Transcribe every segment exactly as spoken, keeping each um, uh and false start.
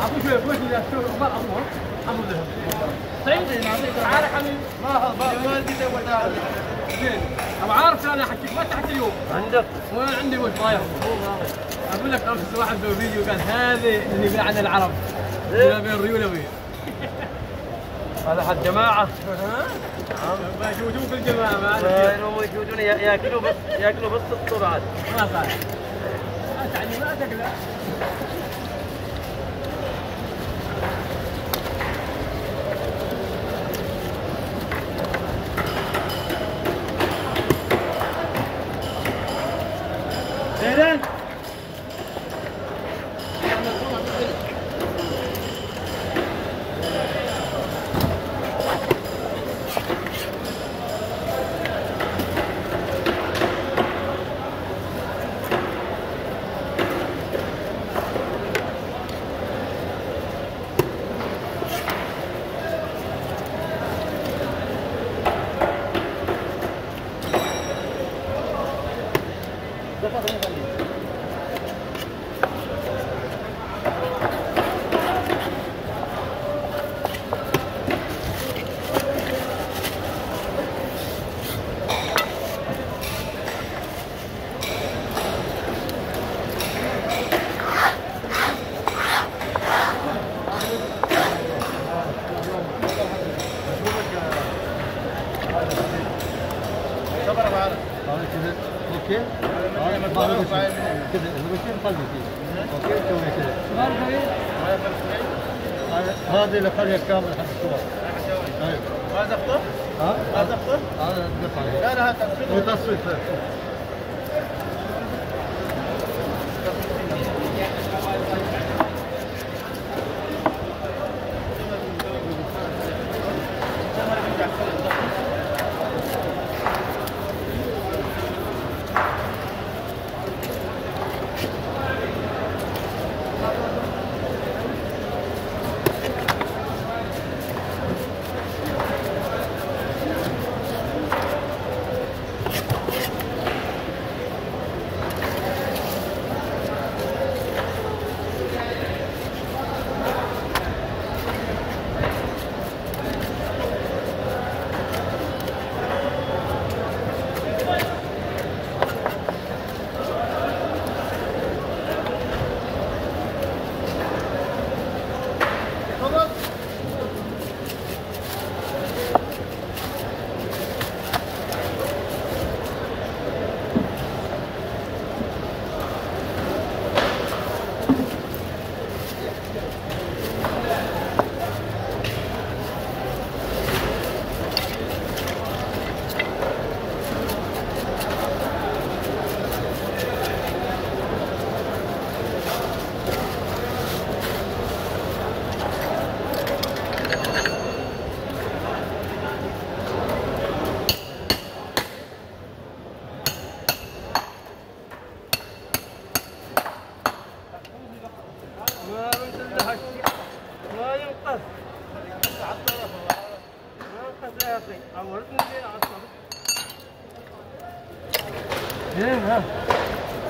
ابو شويه بوش اللي اشتغل اخبار ابوه ابو ذهب. طيب تعال حبيبي ما والدي وداع زين ابو عارف انا احكيك ما تحكي اليوم عندك وانا عندي وجه ضايع. اقول لك امس واحد في فيديو قال هذه اللي يقول عنها العرب ولا بين ريولوي هذا حق جماعه موجودون في الجماعه ما موجودون ياكلوا بس ياكلوا بس الطرق عاد ما صار تعليماتك لا زينان هذه القرية كاملة حق الصور. ما زفت؟ ها؟ ما زفت؟ هذا القطعة. لا لا هذا وتصوير.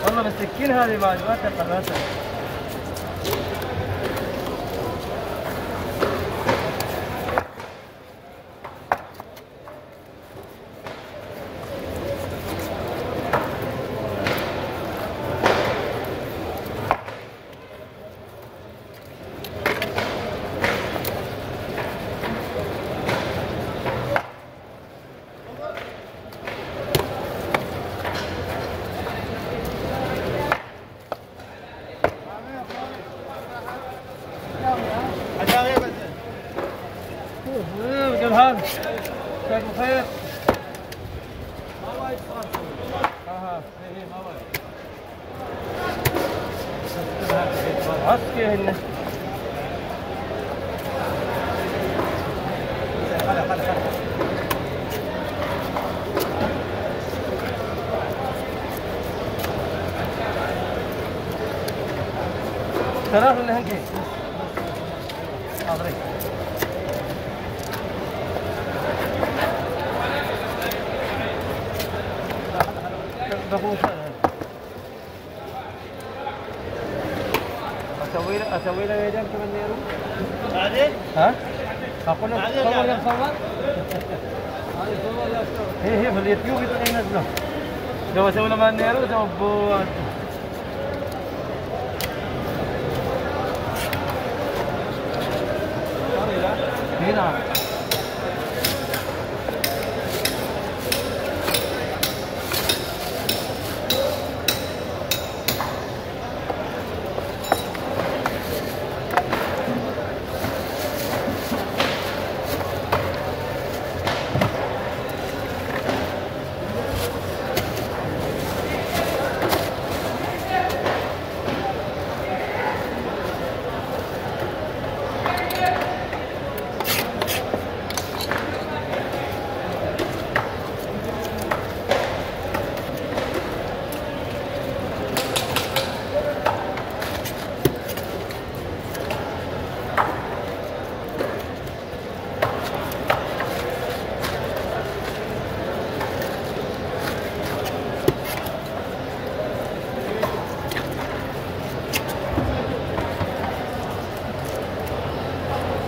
والله بالسكين هذه بعد ما تقررتها ترى اللي هنجي حاضرين بقول اسوي له اسوي له فيديو كمان نيرو بعدين ها؟ اقول لك صور يا مصور؟ هذه صور يا مصور هي هي في اليوتيوب ينزله. لو اسوي له مال نيرو جاوبوا